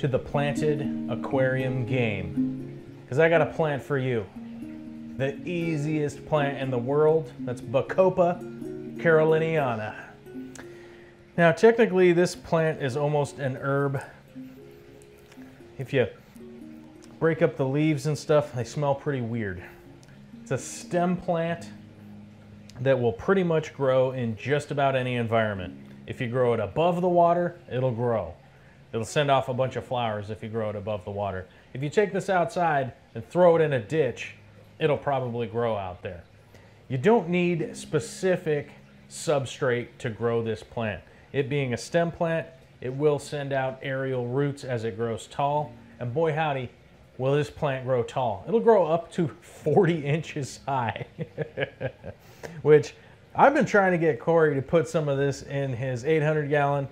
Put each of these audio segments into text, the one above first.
to the planted aquarium game, because I got a plant for you. The easiest plant in the world, that's Bacopa Caroliniana. Now technically this plant is almost an herb. If you break up the leaves and stuff, they smell pretty weird. It's a stem plant that will pretty much grow in just about any environment. If you grow it above the water, it'll grow. It'll send off a bunch of flowers if you grow it above the water. If you take this outside and throw it in a ditch, it'll probably grow out there. You don't need specific substrate to grow this plant. It being a stem plant, it will send out aerial roots as it grows tall. And boy howdy, will this plant grow tall. It'll grow up to 40 inches high, which I've been trying to get Corey to put some of this in his 800 gallon,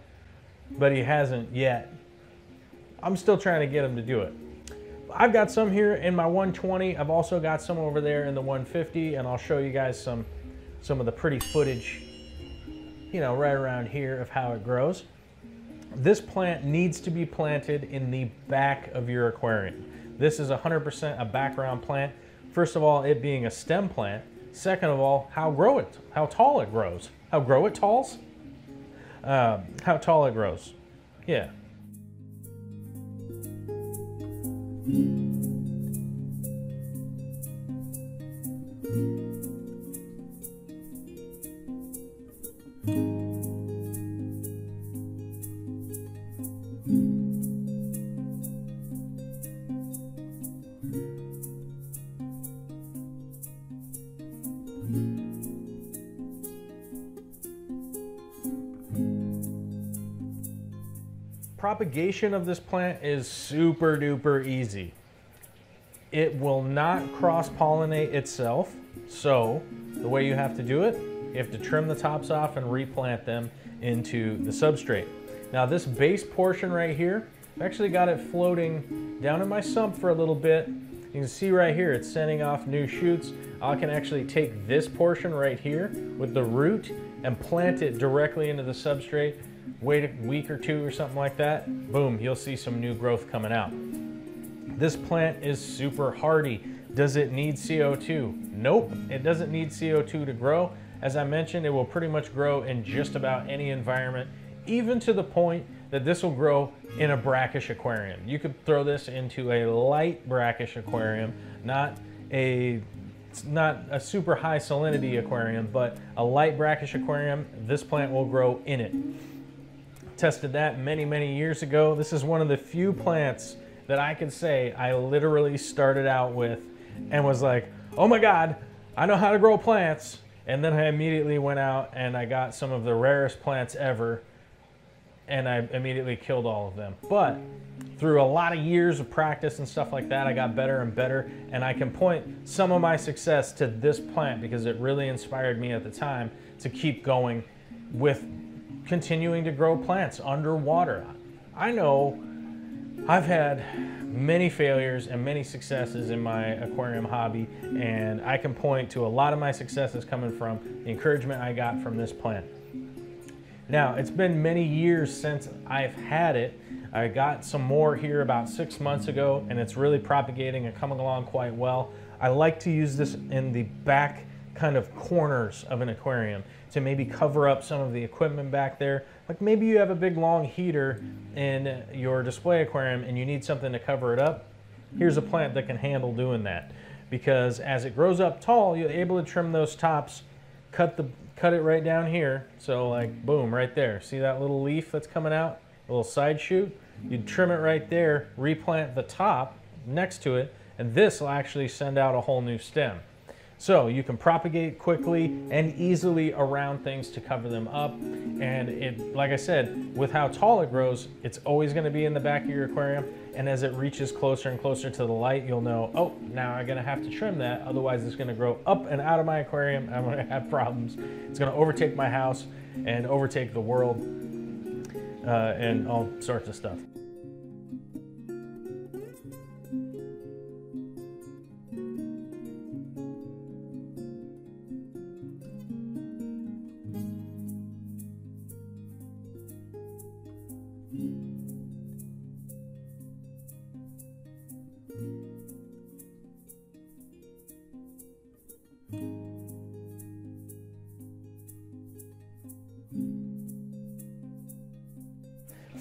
but he hasn't yet. I'm still trying to get him to do it. I've got some here in my 120. I've also got some over there in the 150, and I'll show you guys some of the pretty footage, you know, right around here of how it grows. This plant needs to be planted in the back of your aquarium. This is 100% a background plant. First of all, it being a stem plant. Second of all, how tall it grows. How tall it grows. Yeah. Propagation of this plant is super duper easy. It will not cross-pollinate itself, so the way you have to do it, you have to trim the tops off and replant them into the substrate. Now this base portion right here, I've actually got it floating down in my sump for a little bit. You can see right here, it's sending off new shoots. I can actually take this portion right here with the root and plant it directly into the substrate. Wait a week or two or something like that, boom, you'll see some new growth coming out. This plant is super hardy. Does it need CO2? Nope, it doesn't need CO2 to grow. As I mentioned, it will pretty much grow in just about any environment, even to the point that this will grow in a brackish aquarium. You could throw this into a light brackish aquarium, not a super high salinity aquarium, but a light brackish aquarium, this plant will grow in it. Tested that many years ago. This is one of the few plants that I can say I literally started out with and was like, oh my God, I know how to grow plants. And then I immediately went out and I got some of the rarest plants ever and I immediately killed all of them. But through a lot of years of practice and stuff like that, I got better and better. And I can point some of my success to this plant because it really inspired me at the time to keep going with continuing to grow plants underwater. I know I've had many failures and many successes in my aquarium hobby, and I can point to a lot of my successes coming from the encouragement I got from this plant. Now, it's been many years since I've had it. I got some more here about 6 months ago, and it's really propagating and coming along quite well. I like to use this in the back kind of corners of an aquarium to maybe cover up some of the equipment back there. Like maybe you have a big long heater in your display aquarium and you need something to cover it up. Here's a plant that can handle doing that, because as it grows up tall, you're able to trim those tops, cut it right down here. So like boom, right there. See that little leaf that's coming out? A little side shoot? You'd trim it right there, replant the top next to it, and this will actually send out a whole new stem. So you can propagate quickly and easily around things to cover them up. And it, like I said, with how tall it grows, it's always gonna be in the back of your aquarium. And as it reaches closer and closer to the light, you'll know, oh, now I'm gonna have to trim that. Otherwise it's gonna grow up and out of my aquarium. And I'm gonna have problems. It's gonna overtake my house and overtake the world and all sorts of stuff.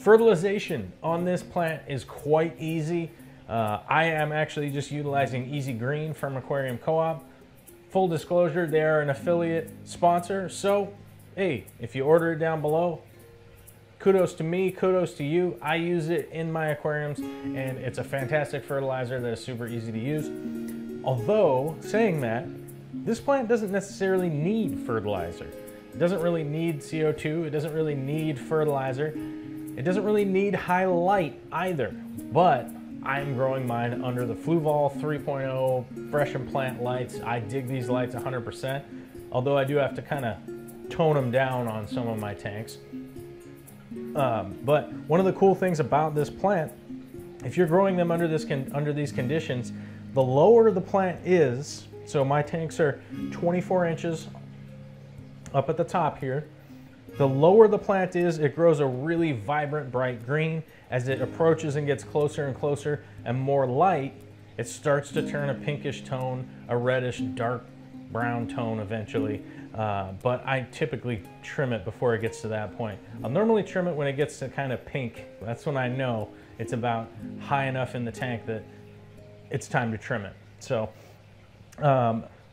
Fertilization on this plant is quite easy. I am actually just utilizing Easy Green from Aquarium Co-op. Full disclosure, they are an affiliate sponsor, so hey, if you order it down below, kudos to me, kudos to you. I use it in my aquariums, and it's a fantastic fertilizer that is super easy to use. Although, saying that, this plant doesn't necessarily need fertilizer. It doesn't really need CO2, it doesn't really need fertilizer, it doesn't really need high light either, but I'm growing mine under the Fluval 3.0 Fresh and Plant lights. I dig these lights 100%, although I do have to kind of tone them down on some of my tanks. But one of the cool things about this plant, if you're growing them under these conditions, the lower the plant is, so my tanks are 24 inches up at the top here. The lower the plant is, it grows a really vibrant, bright green. As it approaches and gets closer and closer and more light, it starts to turn a pinkish tone, a reddish, dark brown tone eventually. But I typically trim it before it gets to that point. I'll normally trim it when it gets to kind of pink. That's when I know it's about high enough in the tank that it's time to trim it. So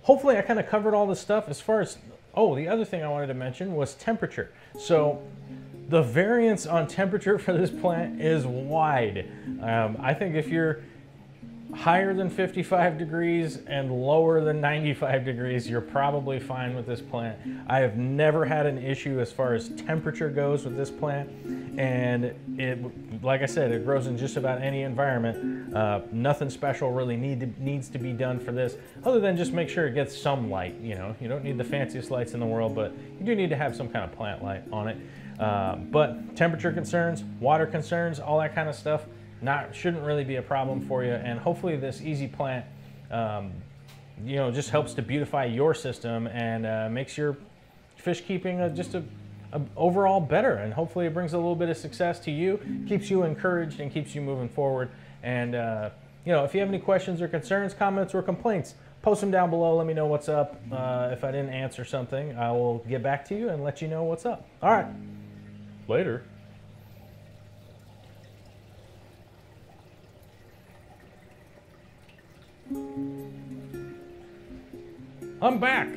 hopefully I kind of covered all this stuff as far as... Oh, the other thing I wanted to mention was temperature. So the variance on temperature for this plant is wide. I think if you're higher than 55 degrees and lower than 95 degrees, you're probably fine with this plant. I have never had an issue as far as temperature goes with this plant. And it, like I said, it grows in just about any environment. Nothing special really needs to be done for this, other than just make sure it gets some light. You know, you don't need the fanciest lights in the world, but you do need to have some kind of plant light on it. But temperature concerns, water concerns, all that kind of stuff, shouldn't really be a problem for you. And hopefully this Easy plant, you know, just helps to beautify your system and makes your fish keeping overall better, and hopefully it brings a little bit of success to you, keeps you encouraged and keeps you moving forward. And you know, if you have any questions or concerns, comments or complaints, post them down below. Let me know what's up. If I didn't answer something, I will get back to you and let you know what's up. All right, later. I'm back.